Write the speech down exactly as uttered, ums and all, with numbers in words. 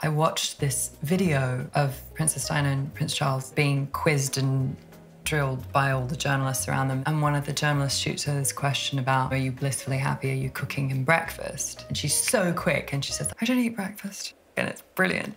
I watched this video of Princess Diana and Prince Charles being quizzed and drilled by all the journalists around them. And one of the journalists shoots her this question about, are you blissfully happy? Are you cooking him breakfast? And she's so quick and she says, I don't eat breakfast. And it's brilliant.